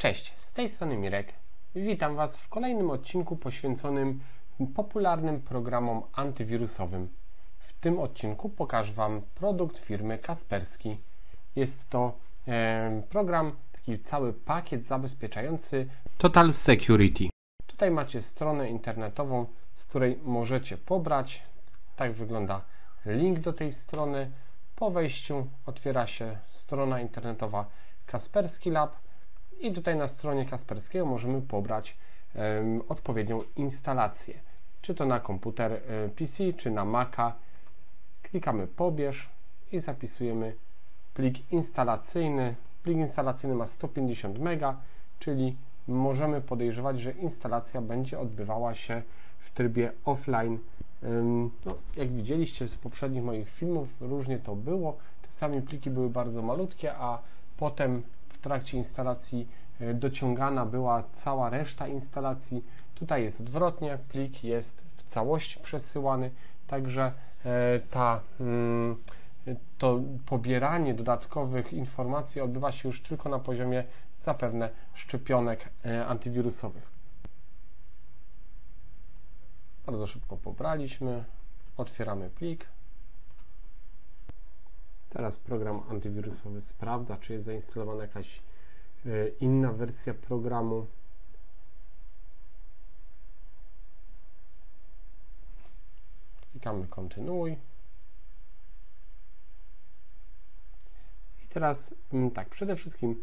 Cześć, z tej strony Mirek. Witam Was w kolejnym odcinku poświęconym popularnym programom antywirusowym. W tym odcinku pokażę Wam produkt firmy Kaspersky. Jest to program, taki cały pakiet zabezpieczający Total Security. Tutaj macie stronę internetową, z której możecie pobrać. Tak wygląda link do tej strony. Po wejściu otwiera się strona internetowa Kaspersky Lab i tutaj na stronie Kasperskiego możemy pobrać odpowiednią instalację. Czy to na komputer PC, czy na Maca. Klikamy pobierz i zapisujemy plik instalacyjny. Plik instalacyjny ma 150 MB, czyli możemy podejrzewać, że instalacja będzie odbywała się w trybie offline. No, jak widzieliście z poprzednich moich filmów, różnie to było. Czasami pliki były bardzo malutkie, a potem w trakcie instalacji dociągana była cała reszta instalacji. Tutaj jest odwrotnie, plik jest w całości przesyłany, także to pobieranie dodatkowych informacji odbywa się już tylko na poziomie zapewne szczepionek antywirusowych. Bardzo szybko pobraliśmy, otwieramy plik. Teraz program antywirusowy sprawdza, czy jest zainstalowana jakaś inna wersja programu. Klikamy kontynuuj. I teraz tak, przede wszystkim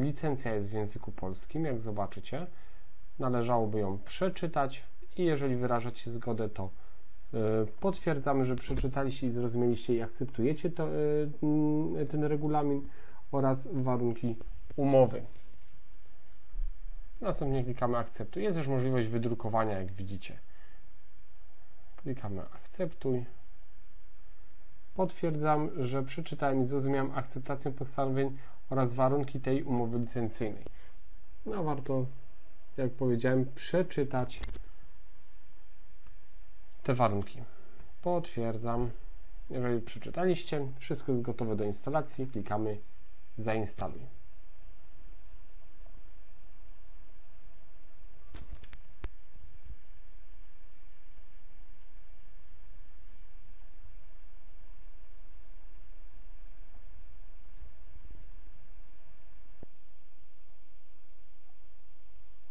licencja jest w języku polskim, jak zobaczycie. Należałoby ją przeczytać i jeżeli wyrażacie zgodę, to potwierdzamy, że przeczytaliście i zrozumieliście i akceptujecie ten regulamin oraz warunki umowy. Następnie klikamy akceptuj. Jest już możliwość wydrukowania, jak widzicie. Klikamy akceptuj. Potwierdzam, że przeczytałem i zrozumiałem akceptację postanowień oraz warunki tej umowy licencyjnej. No, warto, jak powiedziałem, przeczytać te warunki. Potwierdzam. Jeżeli przeczytaliście, wszystko jest gotowe do instalacji, klikamy zainstaluj.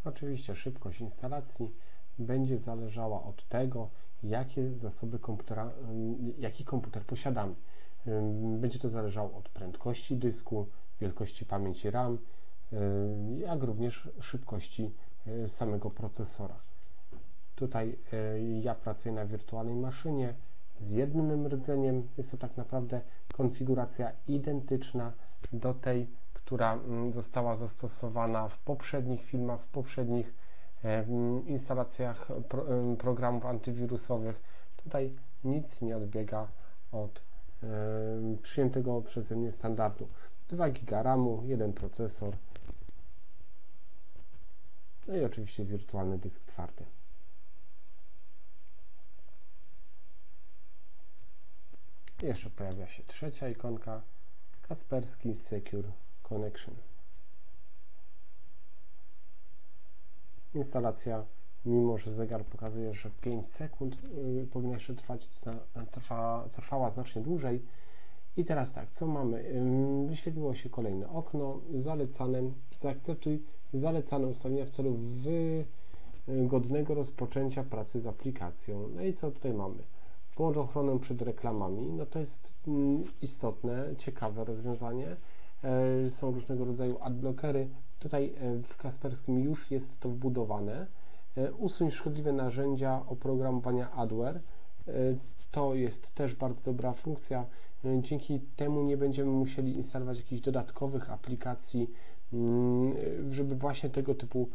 Oczywiście szybkość instalacji będzie zależała od tego, jakie zasoby komputera, jaki komputer posiadamy. Będzie to zależało od prędkości dysku, wielkości pamięci RAM, jak również szybkości samego procesora. Tutaj ja pracuję na wirtualnej maszynie z jednym rdzeniem. Jest to tak naprawdę konfiguracja identyczna do tej, która została zastosowana w poprzednich filmach, w poprzednich instalacjach programów antywirusowych. Tutaj nic nie odbiega od przyjętego przeze mnie standardu. 2 GB RAM-u, jeden procesor, no i oczywiście wirtualny dysk twardy. Jeszcze pojawia się trzecia ikonka, Kaspersky Secure Connection. Instalacja, mimo że zegar pokazuje, że 5 sekund powinna jeszcze trwać, trwała znacznie dłużej. I teraz tak, co mamy? Wyświetliło się kolejne okno, zalecane, zaakceptuj zalecane ustawienia w celu wygodnego rozpoczęcia pracy z aplikacją. No i co tutaj mamy? Włącz ochronę przed reklamami. No to jest istotne, ciekawe rozwiązanie. Są różnego rodzaju adblockery. Tutaj w Kasperskim już jest to wbudowane. Usuń szkodliwe narzędzia oprogramowania adware. To jest też bardzo dobra funkcja. Dzięki temu nie będziemy musieli instalować jakichś dodatkowych aplikacji, żeby właśnie tego typu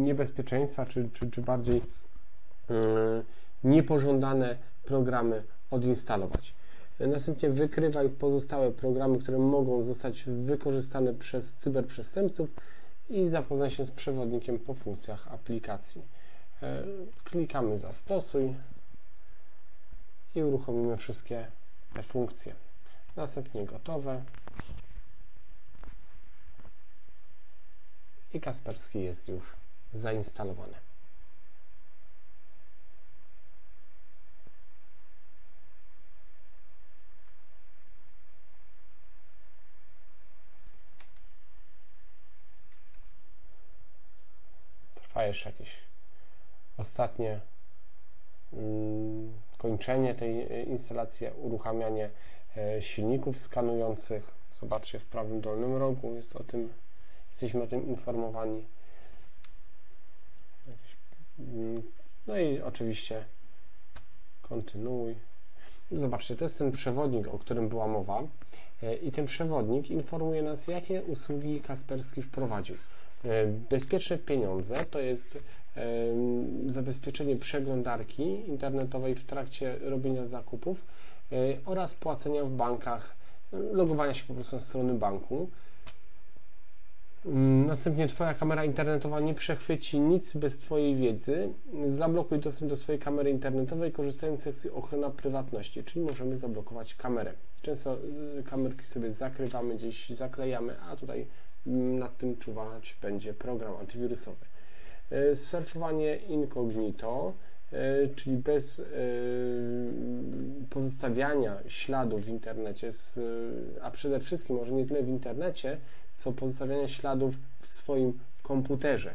niebezpieczeństwa czy bardziej niepożądane programy odinstalować. Następnie wykrywaj pozostałe programy, które mogą zostać wykorzystane przez cyberprzestępców i zapoznaj się z przewodnikiem po funkcjach aplikacji. Klikamy zastosuj i uruchomimy wszystkie te funkcje. Następnie gotowe. i Kaspersky jest już zainstalowany. Trwa jeszcze jakieś ostatnie kończenie tej instalacji, uruchamianie silników skanujących. Zobaczcie, w prawym dolnym rogu jest o tym, jesteśmy o tym informowani. No i oczywiście kontynuuj. Zobaczcie, to jest ten przewodnik, o którym była mowa, i ten przewodnik informuje nas, jakie usługi Kaspersky wprowadził. Bezpieczne pieniądze to jest zabezpieczenie przeglądarki internetowej w trakcie robienia zakupów oraz płacenia w bankach, logowania się po prostu na strony banku. Następnie Twoja kamera internetowa nie przechwyci nic bez Twojej wiedzy. Zablokuj dostęp do swojej kamery internetowej, korzystając z sekcji ochrona prywatności, czyli możemy zablokować kamerę. Często kamerki sobie zakrywamy, gdzieś zaklejamy, a tutaj nad tym czuwać będzie program antywirusowy. Surfowanie incognito, czyli bez pozostawiania śladów w internecie, a przede wszystkim może nie tyle w internecie, co pozostawiania śladów w swoim komputerze,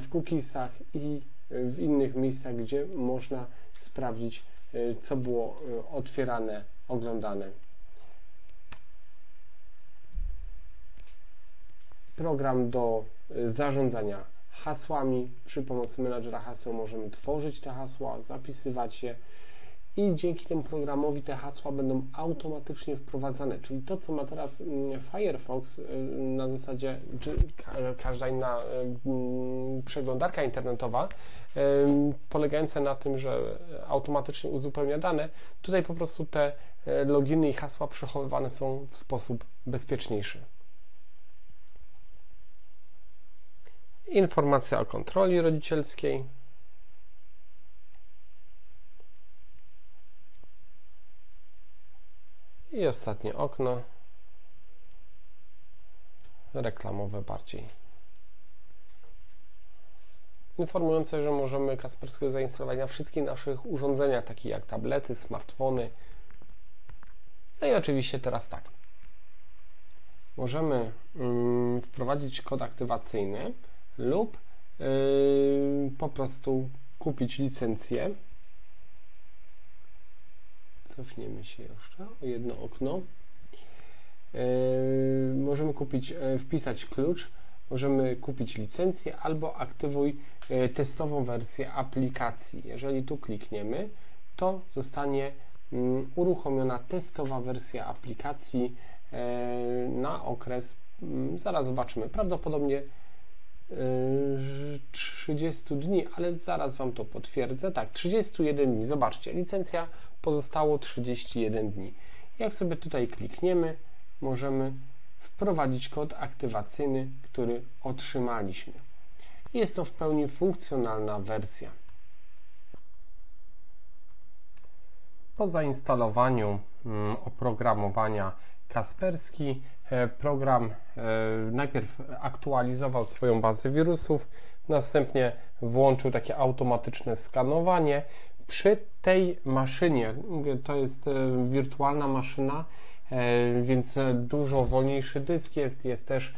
w cookiesach i w innych miejscach, gdzie można sprawdzić, co było otwierane, oglądane. Program do zarządzania hasłami. Przy pomocy menadżera haseł możemy tworzyć te hasła, zapisywać je i dzięki temu programowi te hasła będą automatycznie wprowadzane. Czyli to, co ma teraz Firefox na zasadzie, czy każda inna przeglądarka internetowa, polegające na tym, że automatycznie uzupełnia dane, tutaj po prostu te loginy i hasła przechowywane są w sposób bezpieczniejszy. Informacja o kontroli rodzicielskiej. I ostatnie okno. Reklamowe bardziej. Informujące, że możemy Kasperskiego zainstalować na wszystkich naszych urządzeniach, takich jak tablety, smartfony. No i oczywiście teraz tak. Możemy wprowadzić kod aktywacyjny lub po prostu kupić licencję. Cofniemy się jeszcze o jedno okno. Możemy kupić, wpisać klucz, możemy kupić licencję albo aktywuj testową wersję aplikacji. Jeżeli tu klikniemy, to zostanie uruchomiona testowa wersja aplikacji na okres, zaraz zobaczymy, prawdopodobnie 30 dni, ale zaraz Wam to potwierdzę. Tak, 31 dni. Zobaczcie, licencja pozostało 31 dni. Jak sobie tutaj klikniemy, możemy wprowadzić kod aktywacyjny, który otrzymaliśmy. Jest to w pełni funkcjonalna wersja. Po zainstalowaniu oprogramowania Kaspersky program najpierw aktualizował swoją bazę wirusów, następnie włączył takie automatyczne skanowanie. Przy tej maszynie, to jest wirtualna maszyna, więc dużo wolniejszy dysk jest też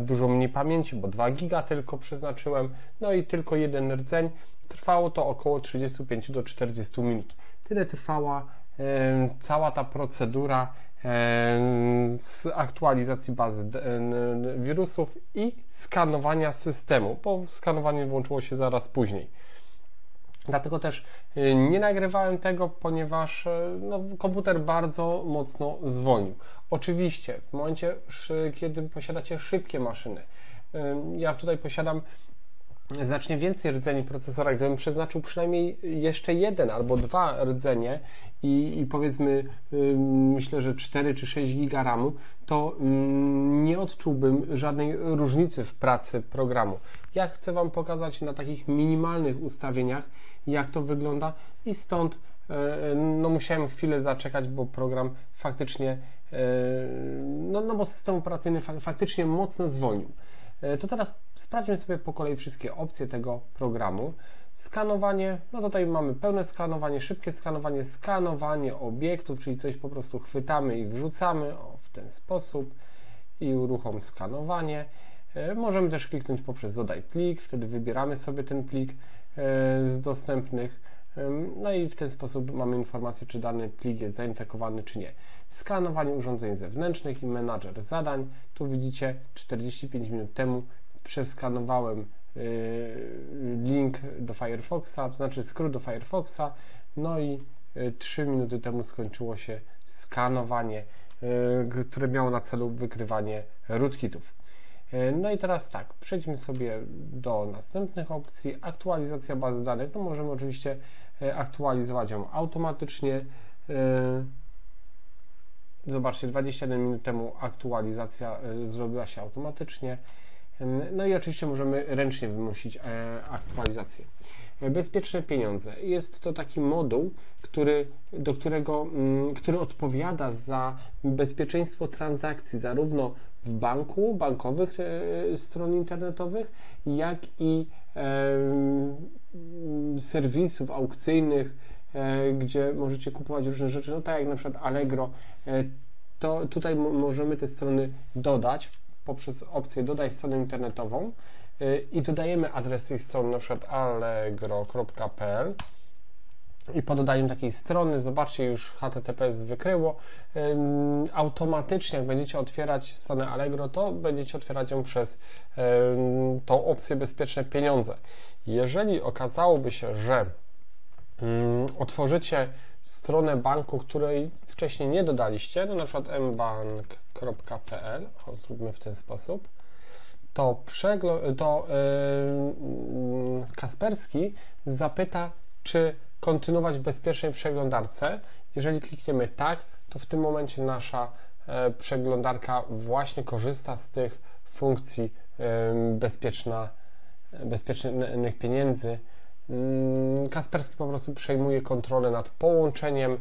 dużo mniej pamięci, bo 2 giga tylko przeznaczyłem, no i tylko jeden rdzeń. Trwało to około 35 do 40 minut. Tyle trwała cała ta procedura z aktualizacji bazy wirusów i skanowania systemu, bo skanowanie włączyło się zaraz później. Dlatego też nie nagrywałem tego, ponieważ no, komputer bardzo mocno zwolnił. Oczywiście w momencie, kiedy posiadacie szybkie maszyny, ja tutaj posiadam znacznie więcej rdzeni procesora, gdybym przeznaczył przynajmniej jeszcze jeden albo dwa rdzenie i powiedzmy myślę, że 4 czy 6 giga ramu, to nie odczułbym żadnej różnicy w pracy programu. Ja chcę Wam pokazać na takich minimalnych ustawieniach, jak to wygląda i stąd no, musiałem chwilę zaczekać, bo program faktycznie No bo system operacyjny faktycznie mocno zwolnił. To teraz sprawdźmy sobie po kolei wszystkie opcje tego programu. Skanowanie, no tutaj mamy pełne skanowanie, szybkie skanowanie, skanowanie obiektów, czyli coś po prostu chwytamy i wrzucamy w ten sposób i uruchom skanowanie. Możemy też kliknąć poprzez dodaj plik, wtedy wybieramy sobie ten plik z dostępnych, no i w ten sposób mamy informację, czy dany plik jest zainfekowany, czy nie. Skanowanie urządzeń zewnętrznych i menadżer zadań. Tu widzicie, 45 minut temu przeskanowałem link do Firefoxa, to znaczy skrót do Firefoxa, no i 3 minuty temu skończyło się skanowanie, które miało na celu wykrywanie rootkitów. No i teraz tak, przejdźmy sobie do następnych opcji. Aktualizacja bazy danych, no możemy oczywiście aktualizować ją automatycznie. Zobaczcie, 21 minut temu aktualizacja zrobiła się automatycznie. No i oczywiście możemy ręcznie wymusić aktualizację. Bezpieczne pieniądze. Jest to taki moduł, który odpowiada za bezpieczeństwo transakcji, zarówno w banku, bankowych stron internetowych, jak i serwisów aukcyjnych, gdzie możecie kupować różne rzeczy, no tak jak na przykład Allegro, to tutaj możemy te strony dodać poprzez opcję dodaj stronę internetową i dodajemy adres tej strony, na przykład allegro.pl i po dodaniu takiej strony, zobaczcie, już HTTPS wykryło, automatycznie jak będziecie otwierać stronę Allegro, to będziecie otwierać ją przez tą opcję bezpieczne pieniądze. Jeżeli okazałoby się, że otworzycie stronę banku, której wcześniej nie dodaliście, no na przykład mbank.pl, zróbmy w ten sposób, to Kaspersky zapyta, czy kontynuować w bezpiecznej przeglądarce. Jeżeli klikniemy tak, to w tym momencie nasza przeglądarka właśnie korzysta z tych funkcji bezpiecznych pieniędzy. Kaspersky po prostu przejmuje kontrolę nad połączeniem.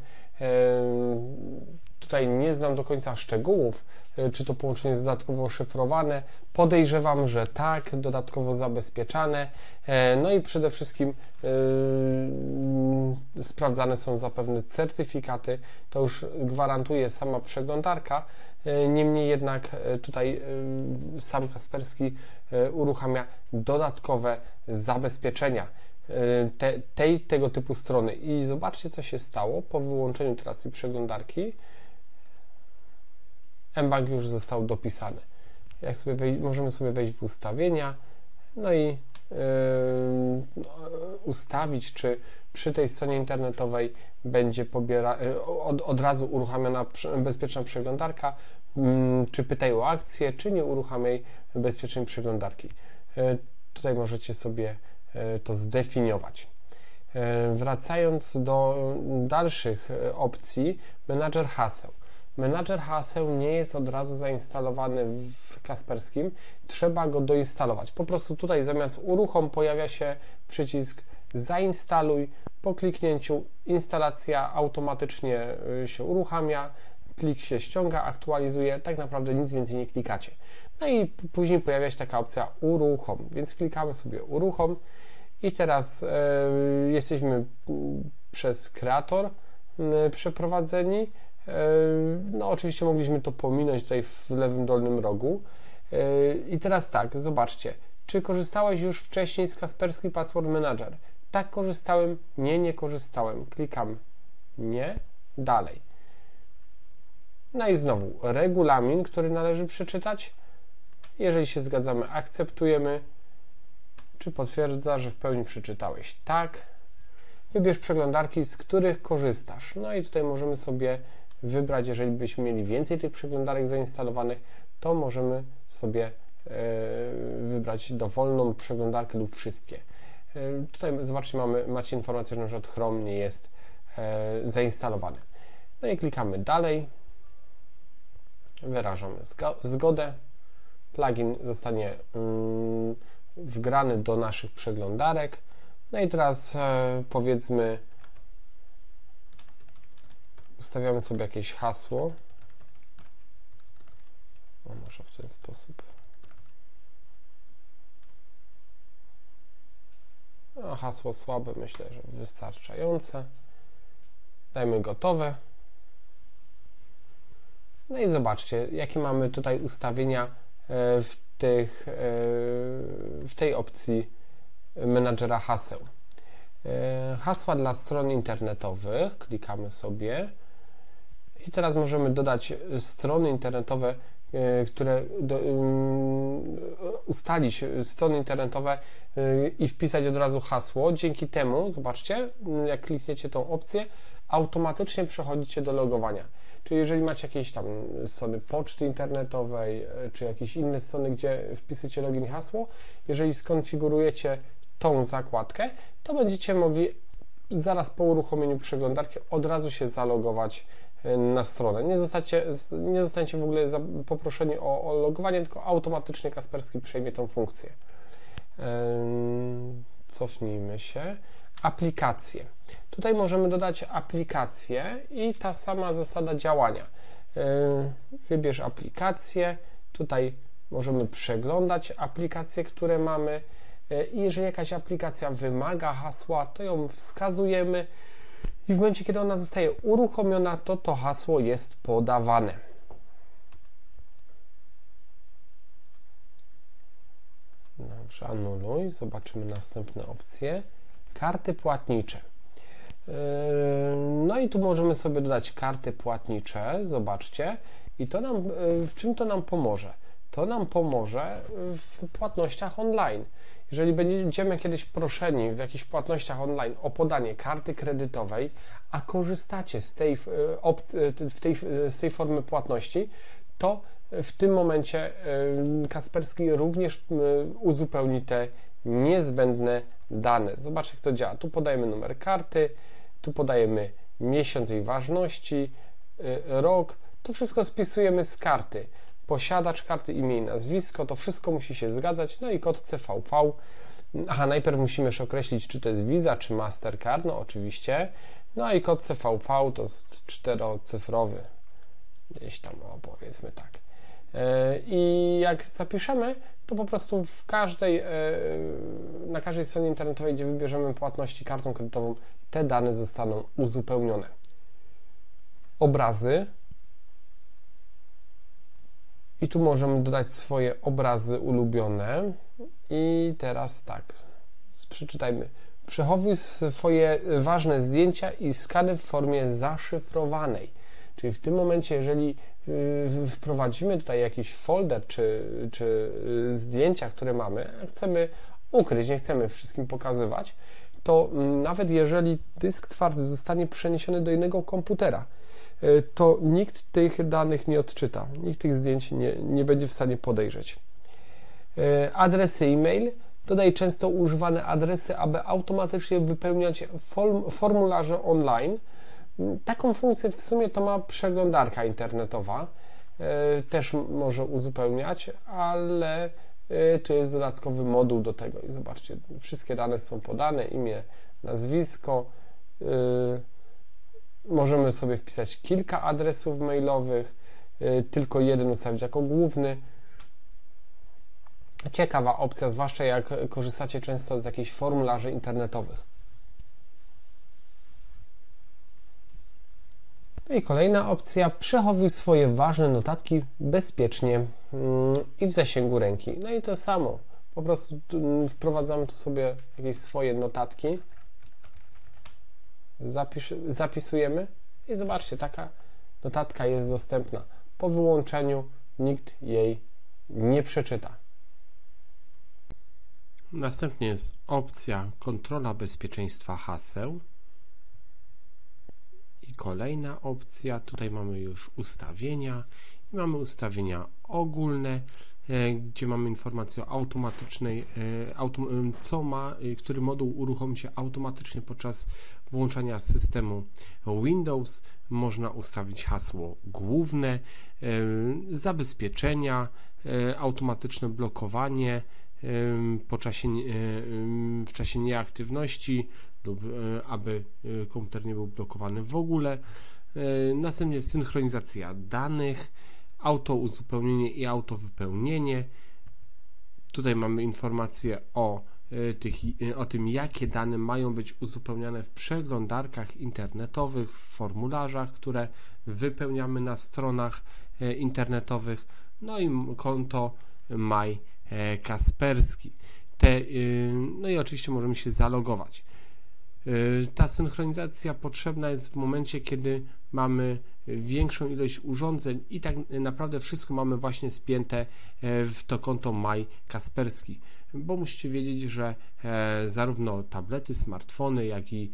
Tutaj nie znam do końca szczegółów, czy to połączenie jest dodatkowo szyfrowane. Podejrzewam, że tak, dodatkowo zabezpieczane. No i przede wszystkim sprawdzane są zapewne certyfikaty. To już gwarantuje sama przeglądarka. Niemniej jednak tutaj sam Kaspersky uruchamia dodatkowe zabezpieczenia tego typu strony. I zobaczcie, co się stało po wyłączeniu teraz tej przeglądarki. mBank już został dopisany. Jak sobie możemy sobie wejść w ustawienia, no i ustawić, czy przy tej stronie internetowej będzie od razu uruchamiana bezpieczna przeglądarka, czy pytaj o akcję, czy nie uruchamiaj bezpiecznej przeglądarki. Tutaj możecie sobie to zdefiniować. Wracając do dalszych opcji, menadżer haseł. Menadżer haseł nie jest od razu zainstalowany w Kasperskim, trzeba go doinstalować. Po prostu tutaj zamiast uruchom pojawia się przycisk zainstaluj, po kliknięciu instalacja automatycznie się uruchamia, plik się ściąga, aktualizuje, tak naprawdę nic więcej nie klikacie. No i później pojawia się taka opcja uruchom, więc klikamy sobie uruchom i teraz jesteśmy przez kreator przeprowadzeni. No oczywiście mogliśmy to pominąć tutaj w lewym dolnym rogu. I teraz tak, zobaczcie, czy korzystałeś już wcześniej z Kaspersky Password Manager? Tak, korzystałem, nie korzystałem. Klikam nie, dalej. No i znowu regulamin, który należy przeczytać. Jeżeli się zgadzamy, akceptujemy. Czy potwierdza, że w pełni przeczytałeś? Tak. Wybierz przeglądarki, z których korzystasz. No i tutaj możemy sobie wybrać, jeżeli byśmy mieli więcej tych przeglądarek zainstalowanych, to możemy sobie wybrać dowolną przeglądarkę lub wszystkie. Tutaj zobaczcie, macie informację, że na przykład Chrome nie jest zainstalowany. No i klikamy dalej, wyrażamy zgodę, plugin zostanie wgrany do naszych przeglądarek. No i teraz powiedzmy, ustawiamy sobie jakieś hasło, O, może w ten sposób. No, hasło słabe, myślę, że wystarczające. Dajmy gotowe. No i zobaczcie, jakie mamy tutaj ustawienia w tej opcji menadżera haseł. Hasła dla stron internetowych, klikamy sobie i teraz możemy dodać strony internetowe, które ustalić strony internetowe i wpisać od razu hasło. Dzięki temu, zobaczcie, jak klikniecie tą opcję, automatycznie przechodzicie do logowania. Czyli jeżeli macie jakieś tam strony poczty internetowej, czy jakieś inne strony, gdzie wpisujecie login i hasło, jeżeli skonfigurujecie tą zakładkę, to będziecie mogli zaraz po uruchomieniu przeglądarki od razu się zalogować na stronę. Nie zostaniecie w ogóle poproszeni o logowanie, tylko automatycznie Kaspersky przejmie tą funkcję. Cofnijmy się. Aplikacje. Tutaj możemy dodać aplikacje i ta sama zasada działania. Wybierz aplikację. Tutaj możemy przeglądać aplikacje, które mamy. I jeżeli jakaś aplikacja wymaga hasła, to ją wskazujemy i w momencie, kiedy ona zostaje uruchomiona, to to hasło jest podawane. Dobrze, anuluj. Zobaczymy następne opcje. Karty płatnicze. No i tu możemy sobie dodać karty płatnicze. Zobaczcie. I to nam, w czym to nam pomoże? To nam pomoże w płatnościach online. Jeżeli będziemy kiedyś proszeni w jakichś płatnościach online o podanie karty kredytowej, a korzystacie z tej formy płatności, to w tym momencie Kaspersky również uzupełni te niezbędne dane. Zobaczcie, jak to działa. Tu podajemy numer karty, tu podajemy miesiąc jej ważności, rok. To wszystko spisujemy z karty. Posiadacz karty, imię i nazwisko, to wszystko musi się zgadzać, no i kod CVV. Aha, najpierw musimy jeszcze określić, czy to jest Visa, czy Mastercard, no oczywiście. No i kod CVV to jest czterocyfrowy, gdzieś tam, o, powiedzmy tak. I jak zapiszemy, to po prostu w każdej, na każdej stronie internetowej, gdzie wybierzemy płatności kartą kredytową, te dane zostaną uzupełnione. Obrazy. I tu możemy dodać swoje obrazy ulubione. I teraz tak, przeczytajmy. Przechowuj swoje ważne zdjęcia i skany w formie zaszyfrowanej. Czyli w tym momencie, jeżeli wprowadzimy tutaj jakiś folder czy zdjęcia, które mamy, chcemy ukryć, nie chcemy wszystkim pokazywać, to nawet jeżeli dysk twardy zostanie przeniesiony do innego komputera, to nikt tych danych nie odczyta, nikt tych zdjęć nie będzie w stanie podejrzeć. Adresy e-mail. Dodaj często używane adresy, aby automatycznie wypełniać formularze online. Taką funkcję w sumie to ma przeglądarka internetowa, też może uzupełniać, ale tu jest dodatkowy moduł do tego i zobaczcie, wszystkie dane są podane, imię, nazwisko, możemy sobie wpisać kilka adresów mailowych, tylko jeden ustawić jako główny. Ciekawa opcja, zwłaszcza jak korzystacie często z jakichś formularzy internetowych. No i kolejna opcja, przechowuj swoje ważne notatki bezpiecznie i w zasięgu ręki. No i to samo, po prostu wprowadzamy tu sobie jakieś swoje notatki, zapisujemy i zobaczcie, taka notatka jest dostępna. Po wyłączeniu nikt jej nie przeczyta. Następnie jest opcja kontrola bezpieczeństwa haseł. I kolejna opcja, tutaj mamy już ustawienia i mamy ustawienia ogólne, gdzie mamy informację o automatycznej, który moduł uruchomi się automatycznie podczas włączania systemu Windows. Można ustawić hasło główne, zabezpieczenia, automatyczne blokowanie w czasie nieaktywności lub aby komputer nie był blokowany w ogóle. Następnie synchronizacja danych, auto uzupełnienie i auto wypełnienie. Tutaj mamy informację o tym, jakie dane mają być uzupełniane w przeglądarkach internetowych, w formularzach, które wypełniamy na stronach internetowych, no i konto MyKaspersky. No i oczywiście możemy się zalogować. Ta synchronizacja potrzebna jest w momencie, kiedy mamy większą ilość urządzeń i tak naprawdę wszystko mamy właśnie spięte w to konto MyKaspersky, bo musicie wiedzieć, że zarówno tablety, smartfony, jak i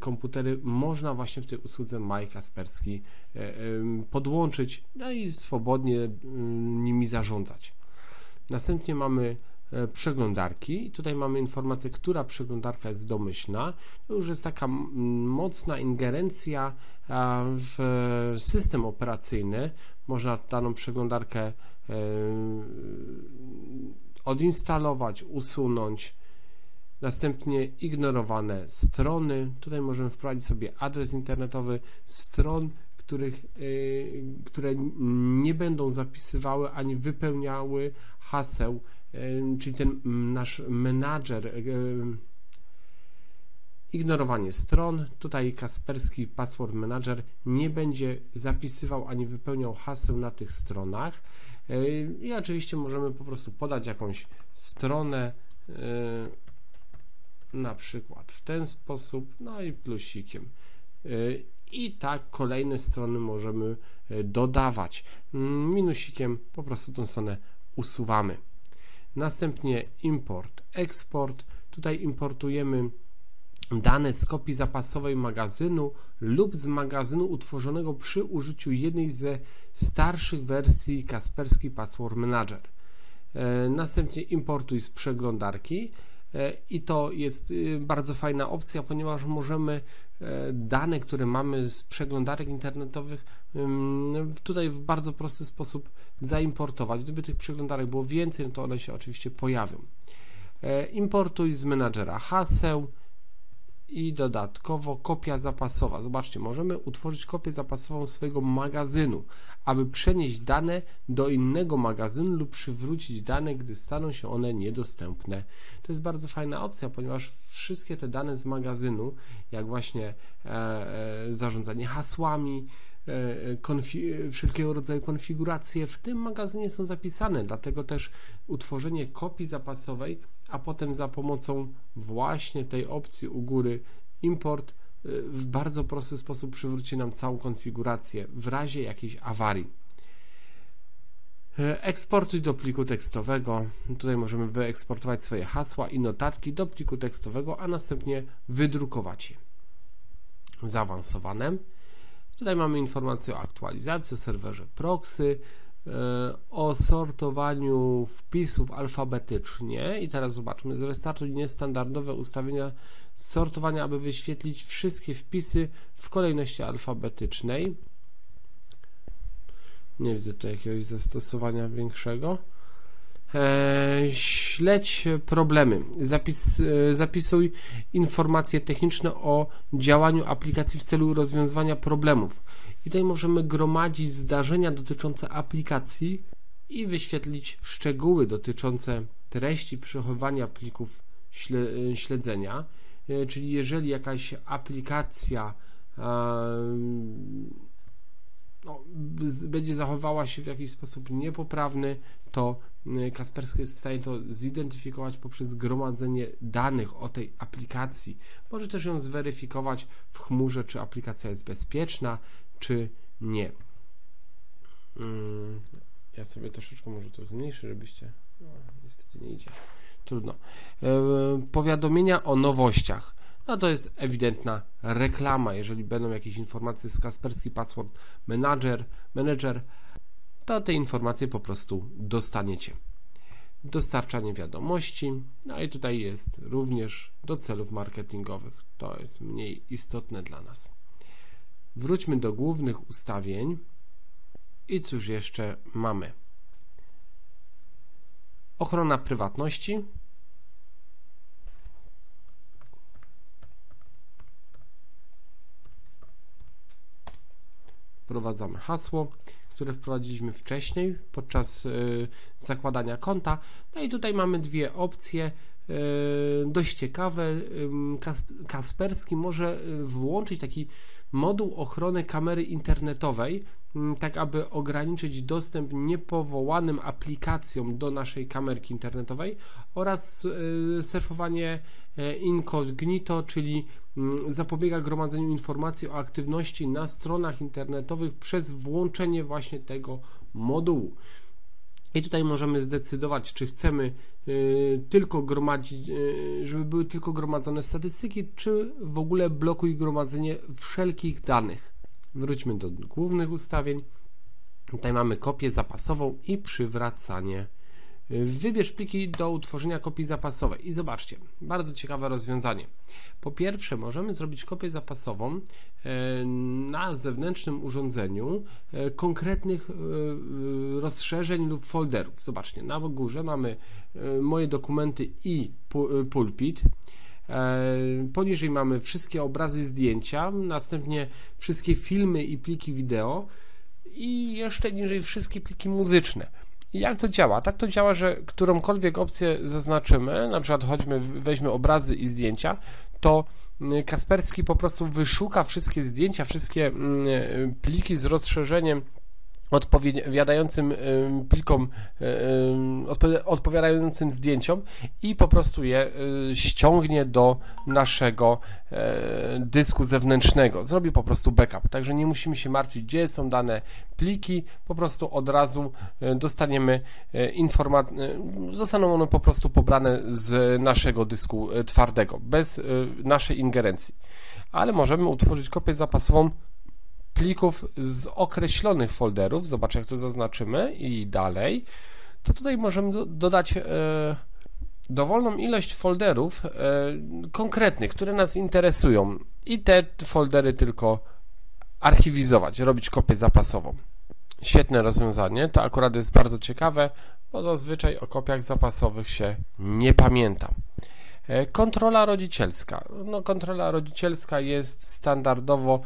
komputery można właśnie w tej usłudze MyKaspersky podłączyć, no i swobodnie nimi zarządzać. Następnie mamy przeglądarki i tutaj mamy informację, która przeglądarka jest domyślna. To już jest taka mocna ingerencja w system operacyjny. Można daną przeglądarkę odinstalować, usunąć. Następnie ignorowane strony. Tutaj możemy wprowadzić sobie adres internetowy stron, które nie będą zapisywały ani wypełniały haseł, czyli ten nasz menadżer. Ignorowanie stron, tutaj Kaspersky Password Manager nie będzie zapisywał ani wypełniał haseł na tych stronach. I oczywiście możemy po prostu podać jakąś stronę, na przykład w ten sposób, no i plusikiem. I tak kolejne strony możemy dodawać. Minusikiem po prostu tą stronę usuwamy. Następnie import, eksport. Tutaj importujemy dane z kopii zapasowej magazynu lub z magazynu utworzonego przy użyciu jednej ze starszych wersji Kaspersky Password Manager. Następnie importuj z przeglądarki i to jest bardzo fajna opcja, ponieważ możemy dane, które mamy z przeglądarek internetowych, tutaj w bardzo prosty sposób zaimportować. Gdyby tych przeglądarek było więcej, no to one się oczywiście pojawią. Importuj z menadżera haseł i dodatkowo kopia zapasowa. Zobaczcie, możemy utworzyć kopię zapasową swojego magazynu, aby przenieść dane do innego magazynu lub przywrócić dane, gdy staną się one niedostępne. To jest bardzo fajna opcja, ponieważ wszystkie te dane z magazynu, jak właśnie zarządzanie hasłami, wszelkiego rodzaju konfiguracje w tym magazynie są zapisane, dlatego też utworzenie kopii zapasowej, a potem za pomocą właśnie tej opcji u góry import w bardzo prosty sposób przywróci nam całą konfigurację w razie jakiejś awarii. Eksportuj do pliku tekstowego. Tutaj możemy wyeksportować swoje hasła i notatki do pliku tekstowego, a następnie wydrukować je. Zaawansowane. Tutaj mamy informację o aktualizacji, o serwerze proxy, o sortowaniu wpisów alfabetycznie i teraz zobaczmy, zrestartuj niestandardowe ustawienia sortowania, aby wyświetlić wszystkie wpisy w kolejności alfabetycznej. Nie widzę tutaj jakiegoś zastosowania większego. Śledź problemy. Zapisuj informacje techniczne o działaniu aplikacji w celu rozwiązywania problemów. I tutaj możemy gromadzić zdarzenia dotyczące aplikacji i wyświetlić szczegóły dotyczące treści przechowywania plików śledzenia. Czyli jeżeli jakaś aplikacja będzie zachowywała się w jakiś sposób niepoprawny, to Kaspersky jest w stanie to zidentyfikować poprzez gromadzenie danych o tej aplikacji. Może też ją zweryfikować w chmurze, czy aplikacja jest bezpieczna, czy nie. Ja sobie troszeczkę może to zmniejszę, żebyście... No, niestety nie idzie. Trudno. Powiadomienia o nowościach. No to jest ewidentna reklama. Jeżeli będą jakieś informacje z Kaspersky Password Manager, to te informacje po prostu dostaniecie. Dostarczanie wiadomości, no i tutaj jest również do celów marketingowych. To jest mniej istotne dla nas. Wróćmy do głównych ustawień i cóż jeszcze mamy. Ochrona prywatności. Wprowadzamy hasło. które wprowadziliśmy wcześniej podczas zakładania konta. No i tutaj mamy dwie opcje dość ciekawe. Kaspersky może włączyć taki moduł ochrony kamery internetowej, tak aby ograniczyć dostęp niepowołanym aplikacjom do naszej kamerki internetowej oraz surfowanie incognito, czyli zapobiega gromadzeniu informacji o aktywności na stronach internetowych przez włączenie właśnie tego modułu. I tutaj możemy zdecydować, czy chcemy tylko gromadzić, żeby były tylko gromadzone statystyki, czy w ogóle blokuj gromadzenie wszelkich danych. Wróćmy do głównych ustawień. Tutaj mamy kopię zapasową i przywracanie. Wybierz pliki do utworzenia kopii zapasowej. I zobaczcie, bardzo ciekawe rozwiązanie. Po pierwsze, możemy zrobić kopię zapasową na zewnętrznym urządzeniu konkretnych rozszerzeń lub folderów. Zobaczcie, na górze mamy moje dokumenty i pulpit. Poniżej mamy wszystkie obrazy, zdjęcia, następnie wszystkie filmy i pliki wideo i jeszcze niżej wszystkie pliki muzyczne. I jak to działa? Tak to działa, że którąkolwiek opcję zaznaczymy, na przykład weźmy obrazy i zdjęcia, to Kaspersky po prostu wyszuka wszystkie zdjęcia, wszystkie pliki z rozszerzeniem odpowiadającym plikom, odpowiadającym zdjęciom i po prostu je ściągnie do naszego dysku zewnętrznego. Zrobi po prostu backup, także nie musimy się martwić, gdzie są dane pliki, po prostu od razu dostaniemy informację, zostaną one po prostu pobrane z naszego dysku twardego, bez naszej ingerencji. Ale możemy utworzyć kopię zapasową plików z określonych folderów. Zobaczcie, jak to zaznaczymy i dalej, to tutaj możemy dodać dowolną ilość folderów konkretnych, które nas interesują i te foldery tylko archiwizować, robić kopię zapasową. Świetne rozwiązanie, to akurat jest bardzo ciekawe, bo zazwyczaj o kopiach zapasowych się nie pamięta. Kontrola rodzicielska. No, kontrola rodzicielska jest standardowo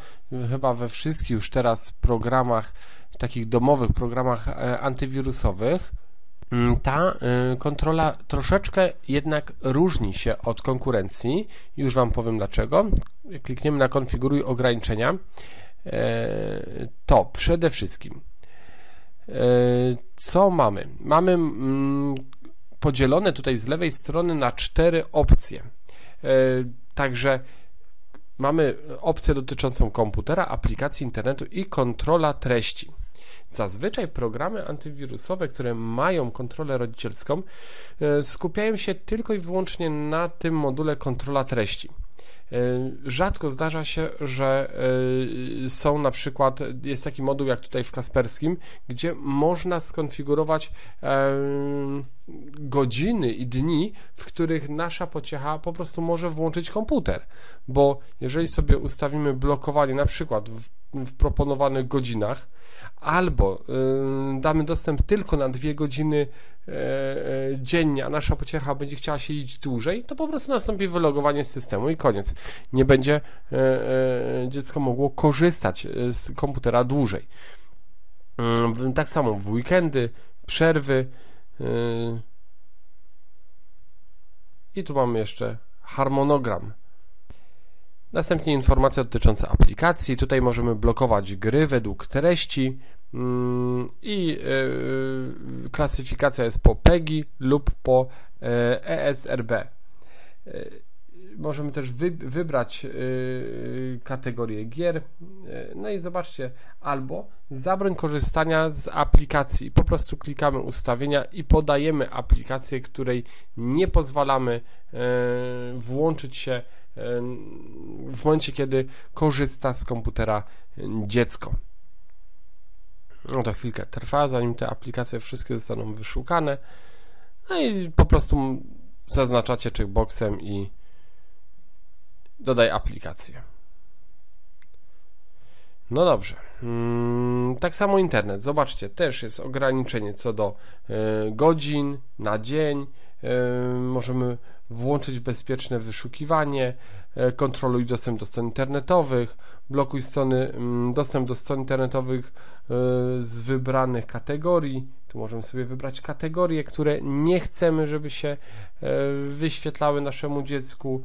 chyba we wszystkich już teraz programach, takich domowych programach antywirusowych. Ta kontrola troszeczkę jednak różni się od konkurencji. Już Wam powiem dlaczego. Klikniemy na konfiguruj ograniczenia. To przede wszystkim co mamy? Mamy podzielone tutaj z lewej strony na 4 opcje. Także mamy opcję dotyczącą komputera, aplikacji internetu i kontrola treści. Zazwyczaj programy antywirusowe, które mają kontrolę rodzicielską, skupiają się tylko i wyłącznie na tym module kontrola treści. Rzadko zdarza się, że są na przykład, jest taki moduł jak tutaj w Kasperskim, gdzie można skonfigurować godziny i dni, w których nasza pociecha po prostu może włączyć komputer, bo jeżeli sobie ustawimy blokowanie na przykład w proponowanych godzinach, albo damy dostęp tylko na 2 godziny dziennie, a nasza pociecha będzie chciała siedzieć dłużej, to po prostu nastąpi wylogowanie z systemu i koniec. Nie będzie dziecko mogło korzystać z komputera dłużej. Tak samo w weekendy, przerwy i tu mamy jeszcze harmonogram. Następnie informacja dotycząca aplikacji. Tutaj możemy blokować gry według treści i klasyfikacja jest po PEGI lub po ESRB. Możemy też wybrać kategorię gier. No i zobaczcie, albo zabroń korzystania z aplikacji. Po prostu klikamy ustawienia i podajemy aplikację, której nie pozwalamy włączyć się w momencie, kiedy korzysta z komputera dziecko. No to chwilkę trwa, zanim te aplikacje wszystkie zostaną wyszukane. No i po prostu zaznaczacie checkboxem i dodaj aplikację. No dobrze. Tak samo internet. Zobaczcie, też jest ograniczenie co do godzin na dzień. Możemy włączyć bezpieczne wyszukiwanie, kontroluj dostęp do stron internetowych, blokuj dostęp do stron internetowych z wybranych kategorii. Tu możemy sobie wybrać kategorie, które nie chcemy, żeby się wyświetlały naszemu dziecku.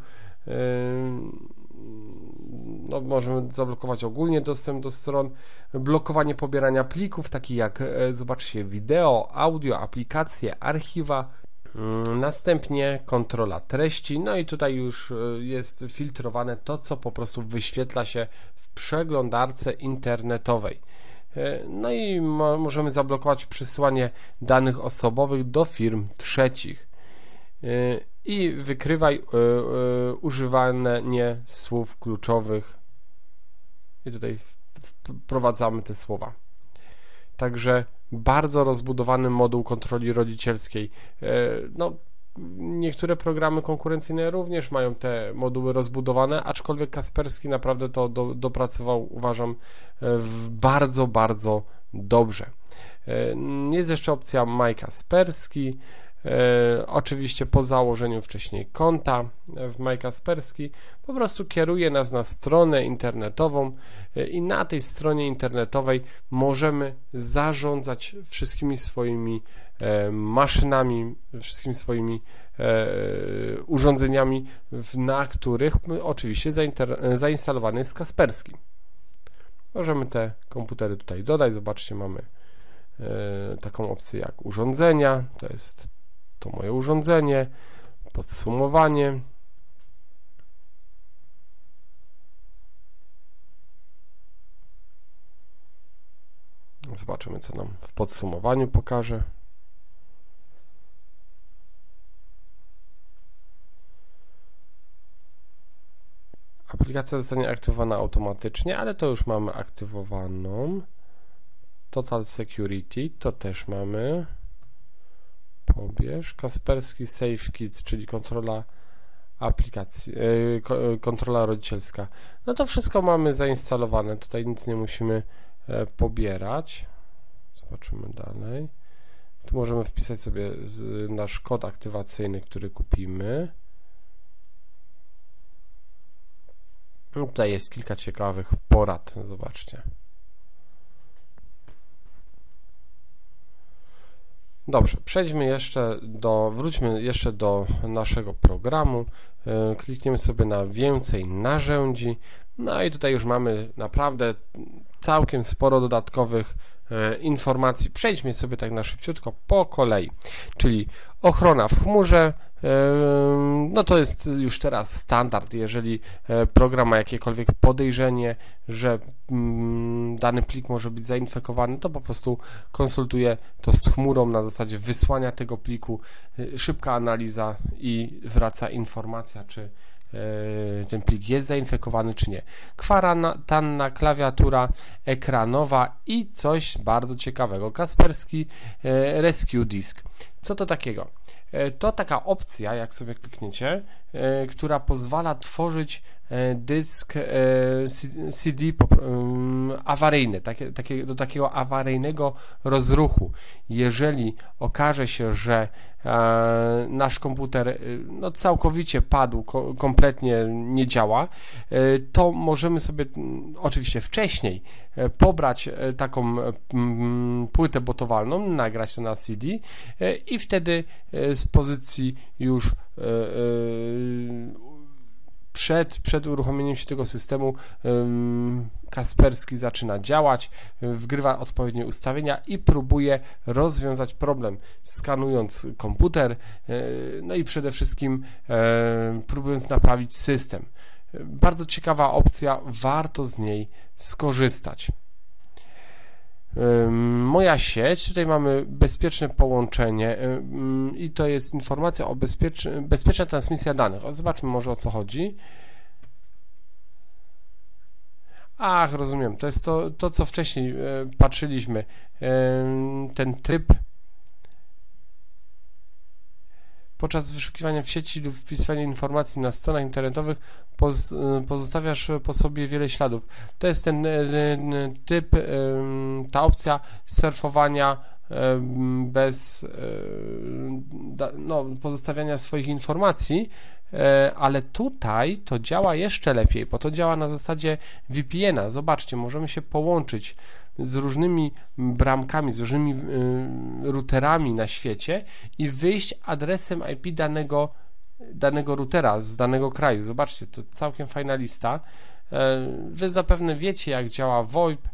No, możemy zablokować ogólnie dostęp do stron, blokowanie pobierania plików, takich jak, zobaczcie, wideo, audio, aplikacje, archiwa, następnie kontrola treści, no i tutaj już jest filtrowane to, co po prostu wyświetla się w przeglądarce internetowej. No i możemy zablokować przesyłanie danych osobowych do firm trzecich i wykrywaj używanie słów kluczowych i tutaj wprowadzamy te słowa. Także bardzo rozbudowany moduł kontroli rodzicielskiej. No, niektóre programy konkurencyjne również mają te moduły rozbudowane, aczkolwiek Kaspersky naprawdę to dopracował, uważam, bardzo, bardzo dobrze. Jest jeszcze opcja MyKaspersky. Oczywiście po założeniu wcześniej konta w MyKaspersky po prostu kieruje nas na stronę internetową i na tej stronie internetowej możemy zarządzać wszystkimi swoimi maszynami, wszystkimi swoimi urządzeniami, na których oczywiście zainstalowany jest Kaspersky. Możemy te komputery tutaj dodać, zobaczcie, mamy taką opcję jak urządzenia, to jest to moje urządzenie, podsumowanie, zobaczymy, co nam w podsumowaniu pokaże. Aplikacja zostanie aktywowana automatycznie, ale to już mamy aktywowaną. Total Security to też mamy. Pobierz. Kaspersky Safe Kids, czyli kontrola aplikacji, kontrola rodzicielska. No to wszystko mamy zainstalowane. Tutaj nic nie musimy pobierać. Zobaczymy dalej. Tu możemy wpisać sobie nasz kod aktywacyjny, który kupimy. No tutaj jest kilka ciekawych porad. Zobaczcie. Dobrze, przejdźmy jeszcze do, wróćmy jeszcze do naszego programu, klikniemy sobie na więcej narzędzi, no i tutaj już mamy naprawdę całkiem sporo dodatkowych informacji. Przejdźmy sobie tak na szybciutko po kolei, czyli ochrona w chmurze, no to jest już teraz standard, jeżeli program ma jakiekolwiek podejrzenie, że dany plik może być zainfekowany, to po prostu konsultuje to z chmurą na zasadzie wysłania tego pliku, szybka analiza i wraca informacja, czy ten plik jest zainfekowany, czy nie. Kwarantanna, klawiatura ekranowa i coś bardzo ciekawego, Kaspersky Rescue Disk. Co to takiego? To taka opcja, jak sobie klikniecie, która pozwala tworzyć dysk CD awaryjny, do takiego awaryjnego rozruchu. Jeżeli okaże się, że nasz komputer no, całkowicie padł, kompletnie nie działa, to możemy sobie oczywiście wcześniej pobrać taką płytę botowalną, nagrać to na CD i wtedy z pozycji już przed uruchomieniem się tego systemu Kaspersky zaczyna działać, wgrywa odpowiednie ustawienia i próbuje rozwiązać problem, skanując komputer, no i przede wszystkim próbując naprawić system. Bardzo ciekawa opcja, warto z niej skorzystać. Moja sieć, tutaj mamy bezpieczne połączenie i to jest informacja o bezpieczna transmisja danych. O, zobaczmy może, o co chodzi. Ach, rozumiem, to jest to co wcześniej patrzyliśmy, ten tryb podczas wyszukiwania w sieci lub wpisywania informacji na stronach internetowych pozostawiasz po sobie wiele śladów. To jest ten typ, ta opcja surfowania bez no, pozostawiania swoich informacji, ale tutaj to działa jeszcze lepiej, bo to działa na zasadzie VPN-a. Zobaczcie, możemy się połączyć z różnymi bramkami, z różnymi routerami na świecie i wyjść adresem IP danego routera z danego kraju. Zobaczcie, to całkiem fajna lista. Wy zapewne wiecie, jak działa VoIP,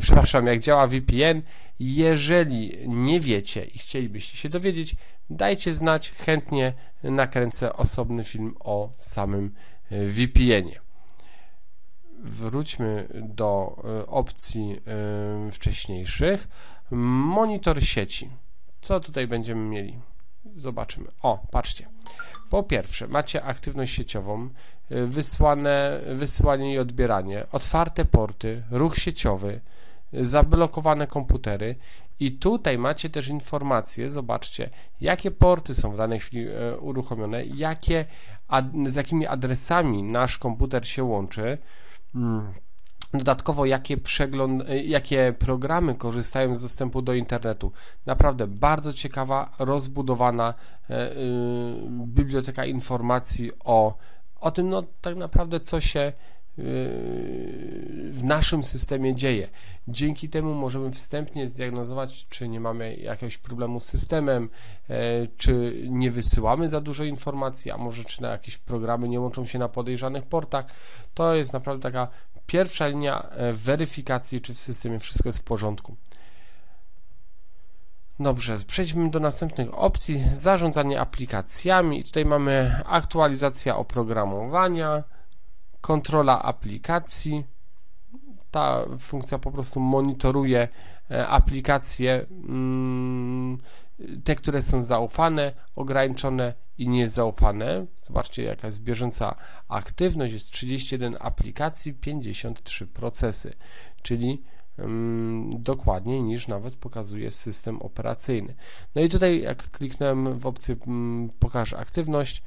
przepraszam, jak działa VPN. Jeżeli nie wiecie i chcielibyście się dowiedzieć, dajcie znać, chętnie nakręcę osobny film o samym VPN-ie. Wróćmy do opcji wcześniejszych. Monitor sieci. Co tutaj będziemy mieli? Zobaczymy. O, patrzcie. Po pierwsze, macie aktywność sieciową, wysyłanie i odbieranie, otwarte porty, ruch sieciowy, zablokowane komputery i tutaj macie też informacje, zobaczcie, jakie porty są w danej chwili uruchomione, z jakimi adresami nasz komputer się łączy, dodatkowo jakie programy korzystają z dostępu do internetu. Naprawdę bardzo ciekawa, rozbudowana biblioteka informacji o tym, no, tak naprawdę co się w naszym systemie dzieje. Dzięki temu możemy wstępnie zdiagnozować, czy nie mamy jakiegoś problemu z systemem, czy nie wysyłamy za dużo informacji, a może czy na jakieś programy nie łączą się na podejrzanych portach. To jest naprawdę taka pierwsza linia weryfikacji, czy w systemie wszystko jest w porządku. Dobrze, przejdźmy do następnych opcji. Zarządzanie aplikacjami. Tutaj mamy aktualizacja oprogramowania, kontrola aplikacji. Ta funkcja po prostu monitoruje aplikacje, te, które są zaufane, ograniczone i niezaufane. Zobaczcie, jaka jest bieżąca aktywność. Jest 31 aplikacji, 53 procesy, czyli dokładniej niż nawet pokazuje system operacyjny. No i tutaj jak kliknąłem w opcję pokaż aktywność,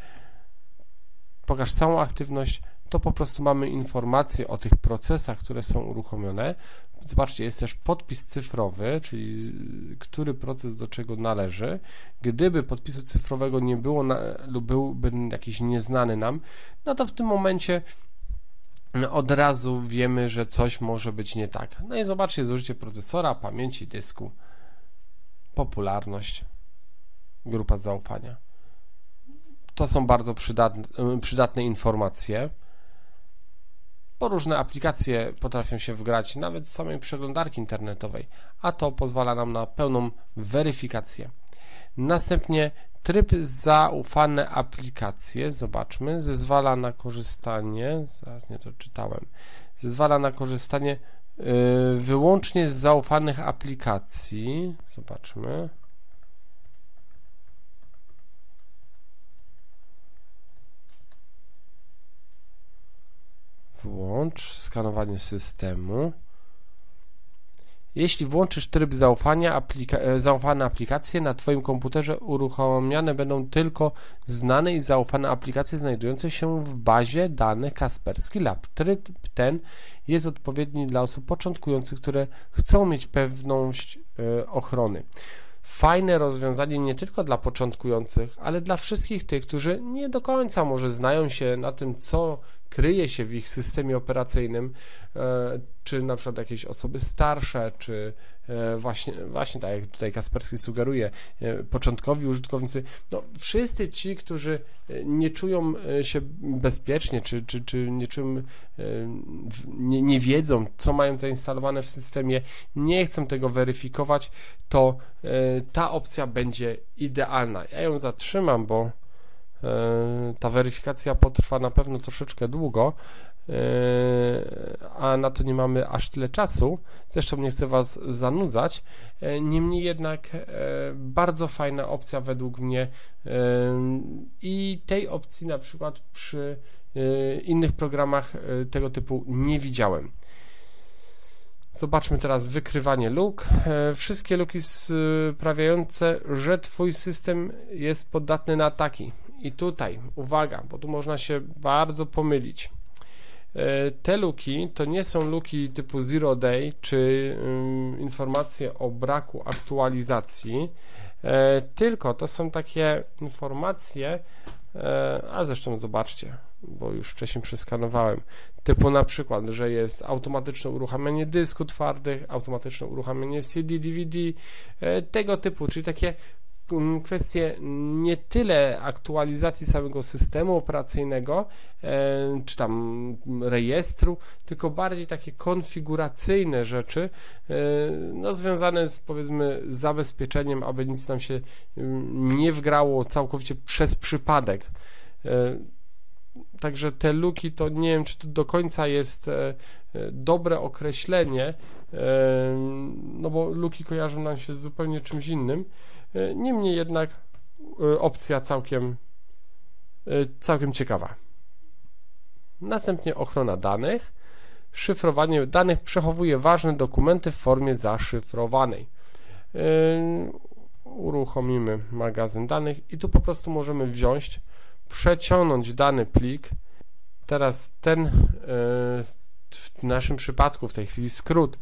pokaż całą aktywność, to po prostu mamy informacje o tych procesach, które są uruchomione. Zobaczcie, jest też podpis cyfrowy, czyli który proces do czego należy. Gdyby podpisu cyfrowego nie było lub byłby jakiś nieznany nam, no to w tym momencie od razu wiemy, że coś może być nie tak. No i zobaczcie, zużycie procesora, pamięci, dysku, popularność, grupa zaufania. To są bardzo przydatne informacje. Bo różne aplikacje potrafią się wgrać nawet z samej przeglądarki internetowej, a to pozwala nam na pełną weryfikację. Następnie tryb zaufane aplikacje, zobaczmy, zezwala na korzystanie, zaraz nie to czytałem, zezwala na korzystanie wyłącznie z zaufanych aplikacji, zobaczmy. Włącz skanowanie systemu. Jeśli włączysz tryb zaufania, zaufane aplikacje na Twoim komputerze uruchamiane będą tylko znane i zaufane aplikacje znajdujące się w bazie danych Kaspersky Lab. Tryb ten jest odpowiedni dla osób początkujących, które chcą mieć pewność ochrony. Fajne rozwiązanie nie tylko dla początkujących, ale dla wszystkich tych, którzy nie do końca może znają się na tym, co kryje się w ich systemie operacyjnym, czy na przykład jakieś osoby starsze, czy właśnie tak jak tutaj Kaspersky sugeruje, początkowi użytkownicy, no wszyscy ci, którzy nie czują się bezpiecznie, czy nie czują, nie wiedzą, co mają zainstalowane w systemie, nie chcą tego weryfikować, to ta opcja będzie idealna. Ja ją zatrzymam, bo ta weryfikacja potrwa na pewno troszeczkę długo, a na to nie mamy aż tyle czasu, zresztą nie chcę Was zanudzać, niemniej jednak bardzo fajna opcja według mnie i tej opcji na przykład przy innych programach tego typu nie widziałem. Zobaczmy teraz wykrywanie luk. Wszystkie luki sprawiające, że Twój system jest podatny na ataki. I tutaj, uwaga, bo tu można się bardzo pomylić. Te luki to nie są luki typu Zero Day, czy informacje o braku aktualizacji, tylko to są takie informacje, a zresztą zobaczcie, bo już wcześniej przeskanowałem, typu na przykład, że jest automatyczne uruchamianie dysku twardych, automatyczne uruchamianie CD, DVD, tego typu, czyli takie kwestie nie tyle aktualizacji samego systemu operacyjnego, czy tam rejestru, tylko bardziej takie konfiguracyjne rzeczy, no związane z, powiedzmy, zabezpieczeniem, aby nic tam się nie wgrało całkowicie przez przypadek. Także te luki, to nie wiem, czy to do końca jest dobre określenie, no bo luki kojarzą nam się z zupełnie czymś innym. Niemniej jednak opcja całkiem ciekawa. Następnie ochrona danych. Szyfrowanie danych przechowuje ważne dokumenty w formie zaszyfrowanej. Uruchomimy magazyn danych i tu po prostu możemy wziąć, przeciągnąć dany plik. Teraz ten w naszym przypadku w tej chwili skrót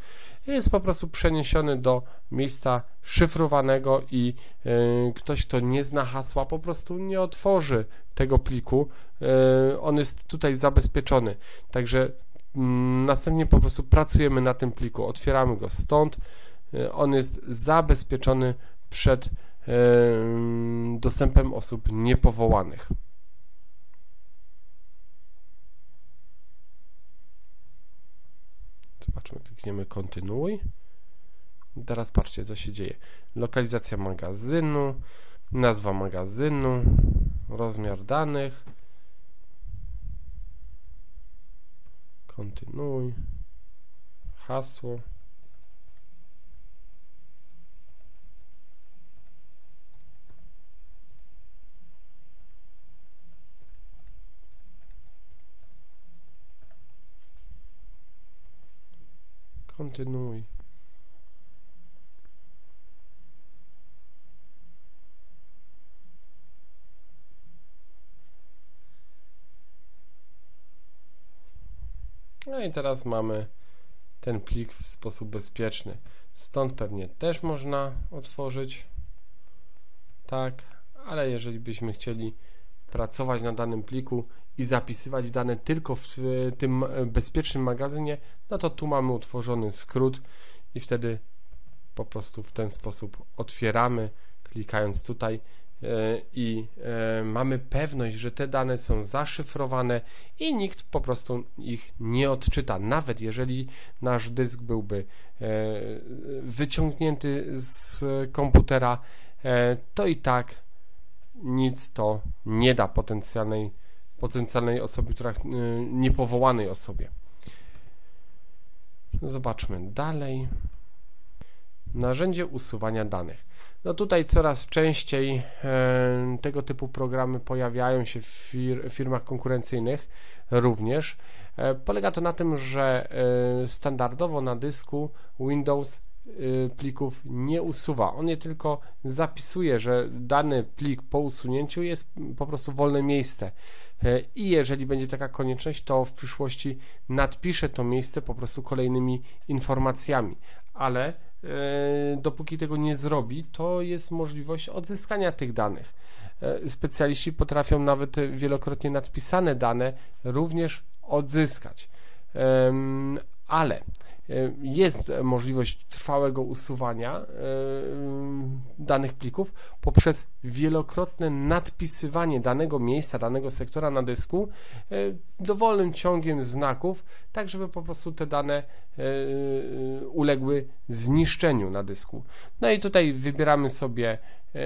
jest po prostu przeniesiony do miejsca szyfrowanego i ktoś, kto nie zna hasła, po prostu nie otworzy tego pliku. On jest tutaj zabezpieczony, także następnie po prostu pracujemy na tym pliku, otwieramy go stąd, on jest zabezpieczony przed dostępem osób niepowołanych. Zobaczmy, klikniemy kontynuuj. Teraz patrzcie, co się dzieje. Lokalizacja magazynu, nazwa magazynu, rozmiar danych. Kontynuuj. Hasło. Kontynuuj. No i teraz mamy ten plik w sposób bezpieczny. Stąd pewnie też można otworzyć. Tak, ale jeżeli byśmy chcieli pracować na danym pliku i zapisywać dane tylko w tym bezpiecznym magazynie, no to tu mamy utworzony skrót i wtedy po prostu w ten sposób otwieramy, klikając tutaj i mamy pewność, że te dane są zaszyfrowane i nikt po prostu ich nie odczyta, nawet jeżeli nasz dysk byłby wyciągnięty z komputera, to i tak nic to nie da potencjalnej osobie, która niepowołanej osobie. Zobaczmy dalej. Narzędzie usuwania danych. No tutaj coraz częściej tego typu programy pojawiają się w firmach konkurencyjnych również. Polega to na tym, że standardowo na dysku Windows plików nie usuwa. On je tylko zapisuje, że dany plik po usunięciu jest po prostu wolne miejsce. I jeżeli będzie taka konieczność, to w przyszłości nadpiszę to miejsce po prostu kolejnymi informacjami, ale dopóki tego nie zrobi, to jest możliwość odzyskania tych danych. Specjaliści potrafią nawet wielokrotnie nadpisane dane również odzyskać, ale jest możliwość trwałego usuwania danych plików poprzez wielokrotne nadpisywanie danego miejsca, danego sektora na dysku dowolnym ciągiem znaków, tak żeby po prostu te dane uległy zniszczeniu na dysku. No i tutaj wybieramy sobie,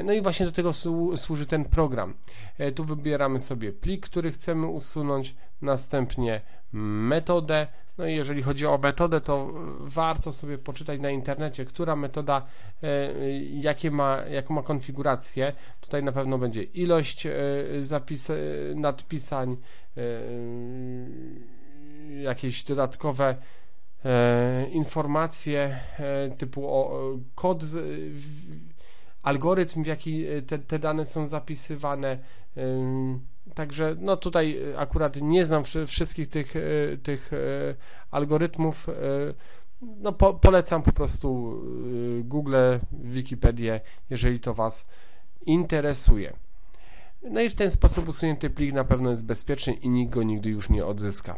no i właśnie do tego służy ten program. Tu wybieramy sobie plik, który chcemy usunąć, następnie metodę. No i jeżeli chodzi o metodę, to warto sobie poczytać na internecie, która metoda, jaką ma konfigurację. Tutaj na pewno będzie ilość nadpisań, jakieś dodatkowe informacje typu kod, algorytm, w jaki te dane są zapisywane. Także no tutaj akurat nie znam wszystkich tych algorytmów, no polecam po prostu Google, Wikipedię, jeżeli to Was interesuje. No i w ten sposób usunięty plik na pewno jest bezpieczny i nikt go nigdy już nie odzyska.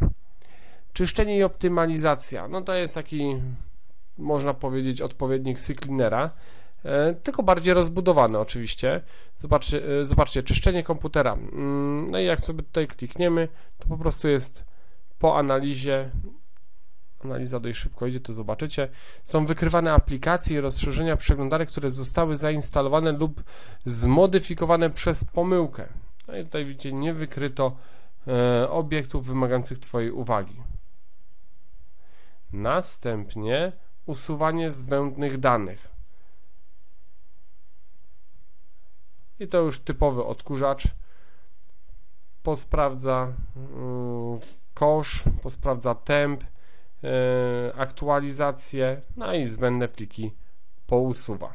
Czyszczenie i optymalizacja. No to jest taki, można powiedzieć, odpowiednik CCleanera, tylko bardziej rozbudowane oczywiście. Zobaczcie, czyszczenie komputera. No i jak sobie tutaj klikniemy, to po prostu jest po analizie, analiza dość szybko idzie, to zobaczycie, są wykrywane aplikacje i rozszerzenia przeglądarek, które zostały zainstalowane lub zmodyfikowane przez pomyłkę. No i tutaj widzicie, nie wykryto obiektów wymagających Twojej uwagi. Następnie usuwanie zbędnych danych. I to już typowy odkurzacz. Posprawdza kosz, posprawdza temp, aktualizacje, no i zbędne pliki pousuwa.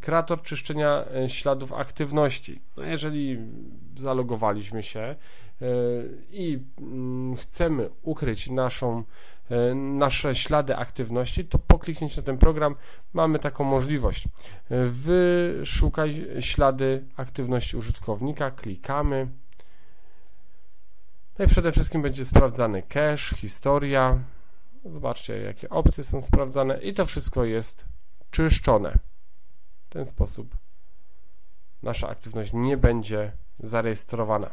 Kreator czyszczenia śladów aktywności. No jeżeli zalogowaliśmy się i chcemy ukryć nasze ślady aktywności, to po kliknięciu na ten program mamy taką możliwość. Wyszukaj ślady aktywności użytkownika, klikamy. No i przede wszystkim będzie sprawdzany cache, historia. Zobaczcie, jakie opcje są sprawdzane i to wszystko jest czyszczone. W ten sposób nasza aktywność nie będzie zarejestrowana.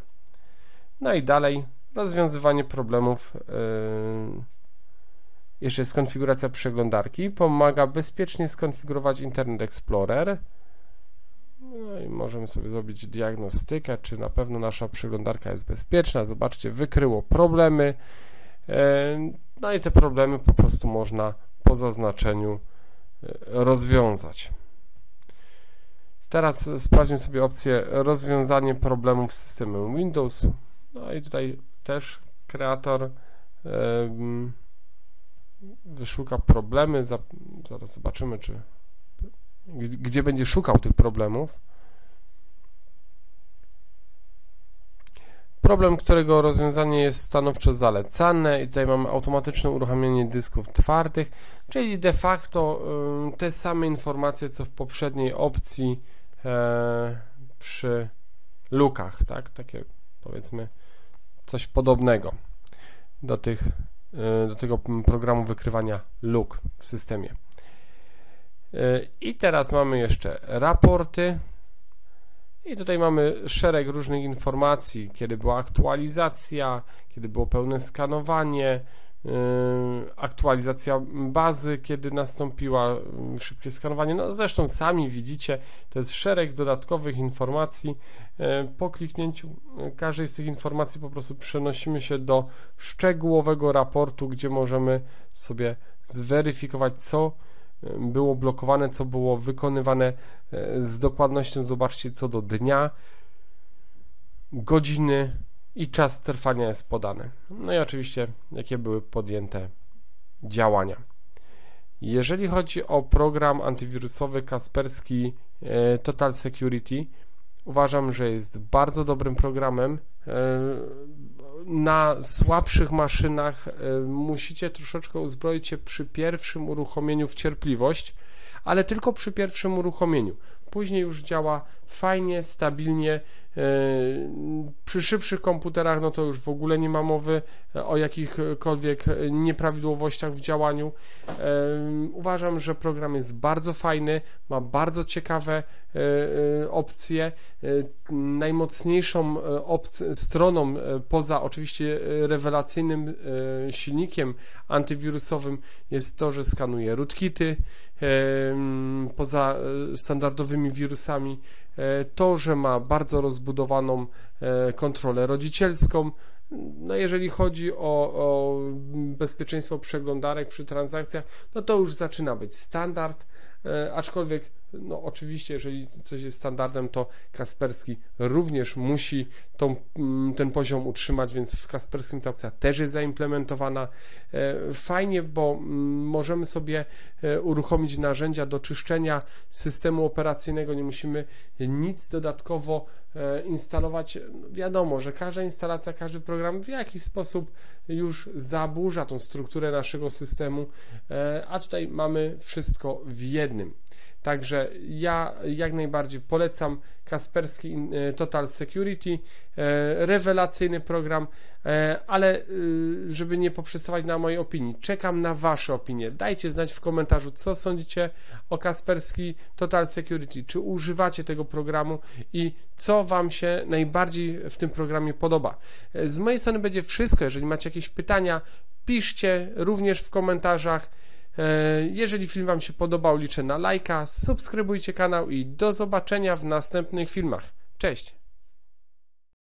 No i dalej rozwiązywanie problemów. Jeszcze jest konfiguracja przeglądarki. Pomaga bezpiecznie skonfigurować Internet Explorer. No i możemy sobie zrobić diagnostykę, czy na pewno nasza przeglądarka jest bezpieczna. Zobaczcie, wykryło problemy. No i te problemy po prostu można po zaznaczeniu rozwiązać. Teraz sprawdźmy sobie opcję rozwiązanie problemów z systemem Windows. No i tutaj też kreator wyszuka problemy. Zaraz zobaczymy, czy gdzie będzie szukał tych problemów. Problem, którego rozwiązanie jest stanowczo zalecane i tutaj mamy automatyczne uruchamianie dysków twardych, czyli de facto te same informacje, co w poprzedniej opcji przy lukach, tak? Takie powiedzmy coś podobnego do tego programu wykrywania luk w systemie. I teraz mamy jeszcze raporty i tutaj mamy szereg różnych informacji, kiedy była aktualizacja, kiedy było pełne skanowanie, aktualizacja bazy, kiedy nastąpiła, szybkie skanowanie. No zresztą sami widzicie, to jest szereg dodatkowych informacji. Po kliknięciu każdej z tych informacji po prostu przenosimy się do szczegółowego raportu, gdzie możemy sobie zweryfikować, co było blokowane, co było wykonywane z dokładnością, zobaczcie, co do dnia, godziny i czas trwania jest podany. No i oczywiście, jakie były podjęte działania. Jeżeli chodzi o program antywirusowy Kaspersky Total Security, uważam, że jest bardzo dobrym programem. Na słabszych maszynach musicie troszeczkę uzbroić się przy pierwszym uruchomieniu w cierpliwość, ale tylko przy pierwszym uruchomieniu. Później już działa fajnie, stabilnie. Przy szybszych komputerach no to już w ogóle nie ma mowy o jakichkolwiek nieprawidłowościach w działaniu. Uważam, że program jest bardzo fajny, ma bardzo ciekawe opcje. Najmocniejszą stroną, poza oczywiście rewelacyjnym silnikiem antywirusowym, jest to, że skanuje rootkity, poza standardowymi wirusami, to, że ma bardzo rozbudowaną kontrolę rodzicielską. No jeżeli chodzi o bezpieczeństwo przeglądarek przy transakcjach, no to już zaczyna być standard, aczkolwiek no oczywiście, jeżeli coś jest standardem, to Kaspersky również musi ten poziom utrzymać, więc w Kasperskim ta opcja też jest zaimplementowana. Fajnie, bo możemy sobie uruchomić narzędzia do czyszczenia systemu operacyjnego, nie musimy nic dodatkowo instalować. Wiadomo, że każda instalacja, każdy program w jakiś sposób już zaburza tą strukturę naszego systemu, a tutaj mamy wszystko w jednym. Także ja jak najbardziej polecam Kaspersky Total Security, rewelacyjny program, ale żeby nie poprzestawać na mojej opinii, czekam na Wasze opinie. Dajcie znać w komentarzu, co sądzicie o Kaspersky Total Security, czy używacie tego programu i co Wam się najbardziej w tym programie podoba. Z mojej strony będzie wszystko. Jeżeli macie jakieś pytania, piszcie również w komentarzach. Jeżeli film Wam się podobał, liczę na lajka, subskrybujcie kanał i do zobaczenia w następnych filmach. Cześć!